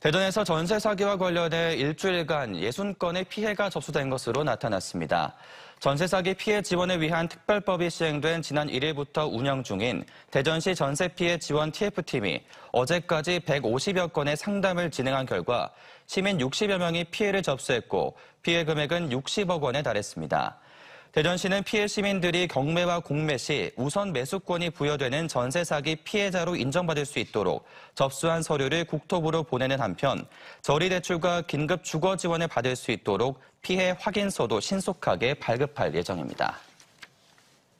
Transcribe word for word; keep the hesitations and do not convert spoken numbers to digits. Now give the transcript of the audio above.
대전에서 전세 사기와 관련해 일주일간 육십 건의 피해가 접수된 것으로 나타났습니다. 전세 사기 피해 지원을 위한 특별법이 시행된 지난 일 일부터 운영 중인 대전시 전세 피해 지원 티에프팀이 어제까지 백오십여 건의 상담을 진행한 결과 시민 육십여 명이 피해를 접수했고 피해 금액은 육십억 원에 달했습니다. 대전시는 피해 시민들이 경매와 공매 시 우선 매수권이 부여되는 전세 사기 피해자로 인정받을 수 있도록 접수한 서류를 국토부로 보내는 한편 저리 대출과 긴급 주거 지원을 받을 수 있도록 피해 확인서도 신속하게 발급할 예정입니다.